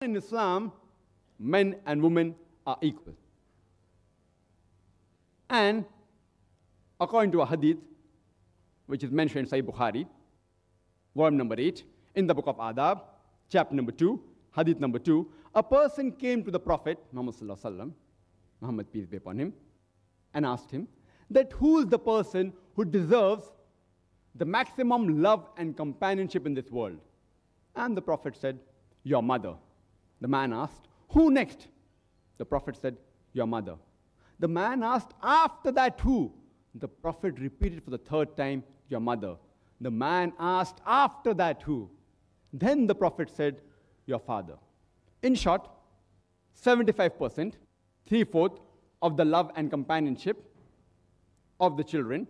In Islam, men and women are equal. And according to a hadith, which is mentioned in Sahih Bukhari, volume number 8, in the book of Adab, chapter number 2, hadith number 2, a person came to the Prophet, Muhammad, peace be upon him, and asked him that who is the person who deserves the maximum love and companionship in this world? And the Prophet said, your mother. The man asked, who next? The Prophet said, your mother. The man asked, after that who? The Prophet repeated for the third time, your mother. The man asked, after that who? Then the Prophet said, your father. In short, 75%, 3/4 of the love and companionship of the children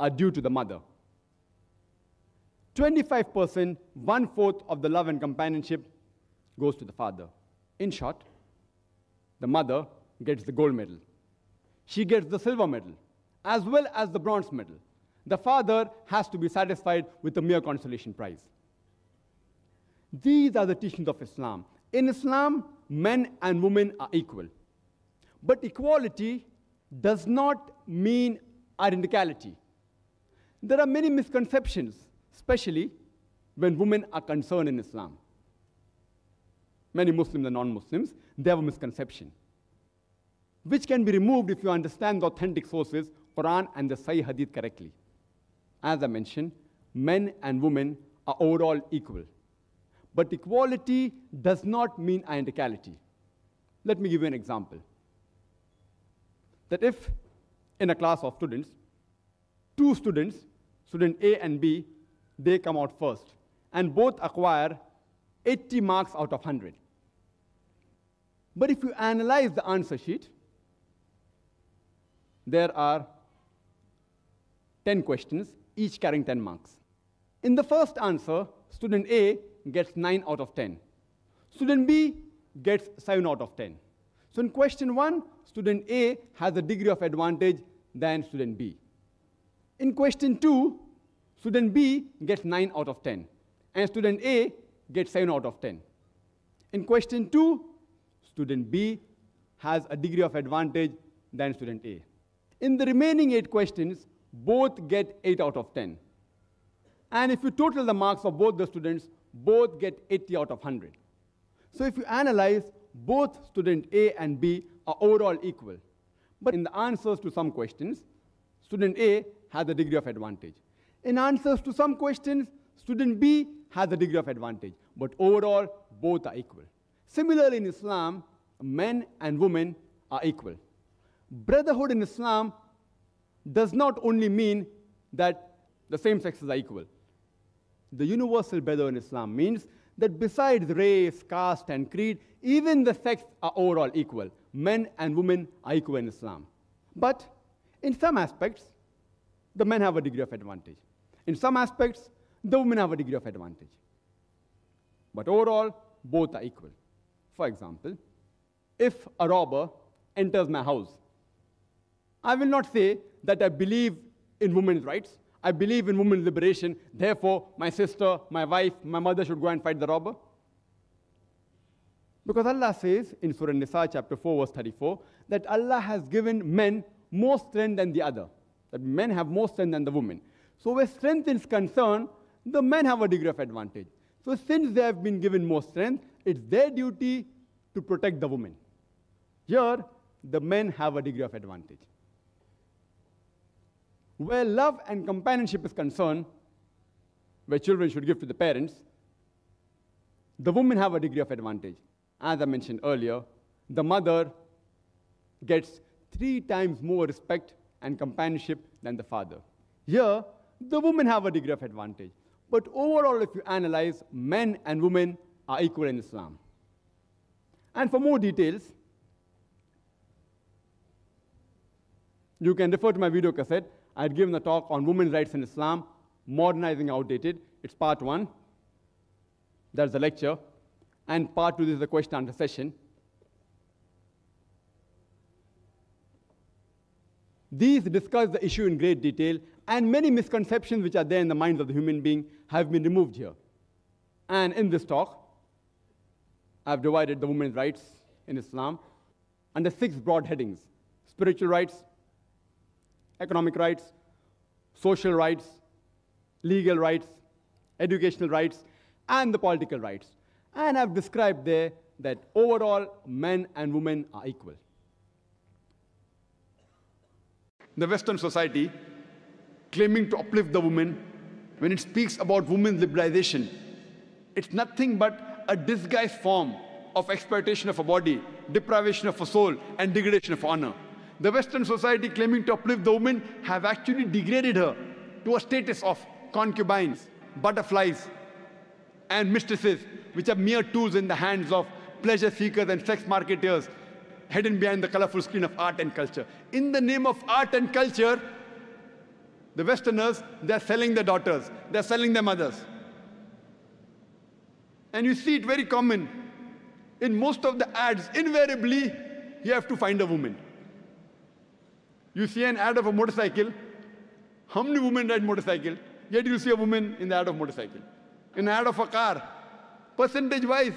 are due to the mother. 25%, 1/4 of the love and companionship goes to the father. In short, the mother gets the gold medal. She gets the silver medal, as well as the bronze medal. The father has to be satisfied with a mere consolation prize. These are the teachings of Islam. In Islam, men and women are equal. But equality does not mean identicality. There are many misconceptions, especially when women are concerned in Islam. Many Muslims and non-Muslims, they have a misconception, which can be removed if you understand the authentic sources, Quran and the Sahih Hadith correctly. As I mentioned, men and women are overall equal. But equality does not mean identicality. Let me give you an example. That if in a class of students, two students, student A and B, they come out first, and both acquire 80 marks out of 100. But if you analyze the answer sheet, there are 10 questions, each carrying 10 marks. In the first answer, student A gets 9 out of 10. Student B gets 7 out of 10. So in question 1, student A has a degree of advantage than student B. In question 2, student B gets 9 out of 10, and student A gets 7 out of 10. In question 2, student B has a degree of advantage than student A. In the remaining 8 questions, both get 8 out of 10. And if you total the marks of both the students, both get 80 out of 100. So if you analyze, both student A and B are overall equal. But in the answers to some questions, student A has a degree of advantage. In answers to some questions, student B has a degree of advantage. But overall, both are equal. Similarly, in Islam, men and women are equal. Brotherhood in Islam does not only mean that the same sexes are equal. The universal brotherhood in Islam means that besides race, caste, and creed, even the sex are overall equal. Men and women are equal in Islam. But in some aspects, the men have a degree of advantage. In some aspects, the women have a degree of advantage. But overall, both are equal. For example, if a robber enters my house, I will not say that I believe in women's rights, I believe in women's liberation, therefore my sister, my wife, my mother should go and fight the robber. Because Allah says in Surah Nisa chapter 4 verse 34 that Allah has given men more strength than the other, that men have more strength than the women. So where strength is concerned, the men have a degree of advantage. So since they have been given more strength, it's their duty to protect the women. Here, the men have a degree of advantage. Where love and companionship is concerned, where children should give to the parents, the women have a degree of advantage. As I mentioned earlier, the mother gets 3 times more respect and companionship than the father. Here, the women have a degree of advantage. But overall, if you analyze, men and women are equal in Islam. And for more details, you can refer to my video cassette. I had given a talk on women's rights in Islam, modernizing outdated. It's part 1. That's the lecture. And part 2 is the question and answer session. These discuss the issue in great detail, and many misconceptions which are there in the minds of the human being have been removed here. And in this talk, I have divided the women's rights in Islam under 6 broad headings: spiritual rights, economic rights, social rights, legal rights, educational rights, and the political rights. And I've described there that overall, men and women are equal. The Western society, claiming to uplift the woman, when it speaks about women's liberalization, it's nothing but a disguised form of exploitation of a body, deprivation of a soul, and degradation of honor. The Western society claiming to uplift the woman have actually degraded her to a status of concubines, butterflies, and mistresses, which are mere tools in the hands of pleasure seekers and sex marketers, hidden behind the colorful screen of art and culture. In the name of art and culture, the Westerners, they're selling their daughters, they're selling their mothers. And you see it very common. In most of the ads, invariably, you have to find a woman. You see an ad of a motorcycle. How many women ride motorcycle? Yet you see a woman in the ad of motorcycle. In the ad of a car, percentage-wise,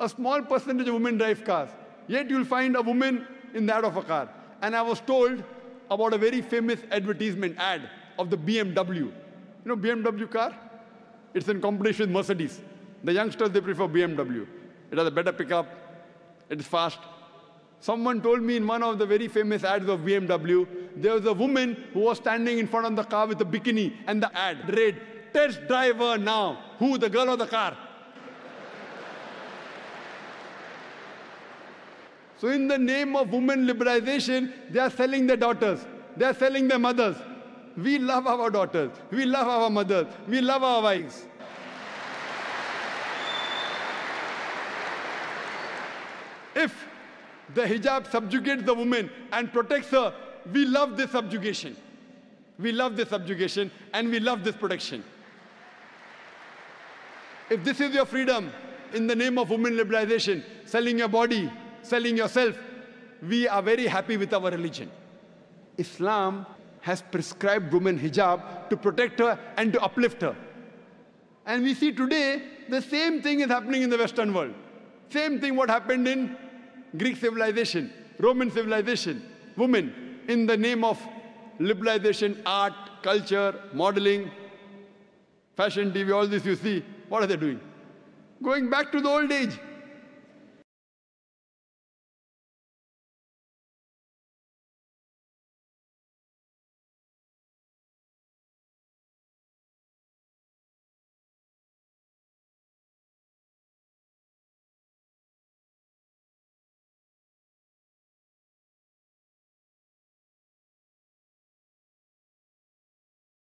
a small percentage of women drive cars. Yet you'll find a woman in the ad of a car. And I was told about a very famous advertisement ad of the BMW. You know BMW car? It's in competition with Mercedes. The youngsters, they prefer BMW. It has a better pickup. It's fast. Someone told me in one of the very famous ads of BMW, there was a woman who was standing in front of the car with a bikini, and the ad read, "Test driver now." Who, the girl or the car? So in the name of women liberalization, they are selling their daughters. They are selling their mothers. We love our daughters. We love our mothers. We love our wives. If the hijab subjugates the woman and protects her, we love this subjugation. We love this subjugation and we love this protection. If this is your freedom, in the name of women liberalization, selling your body, selling yourself, we are very happy with our religion. Islam has prescribed women hijab to protect her and to uplift her. And we see today the same thing is happening in the Western world. Same thing what happened in Greek civilization, Roman civilization. Women, in the name of liberalization, art, culture, modeling, fashion, TV, all this you see, what are they doing? Going back to the old age.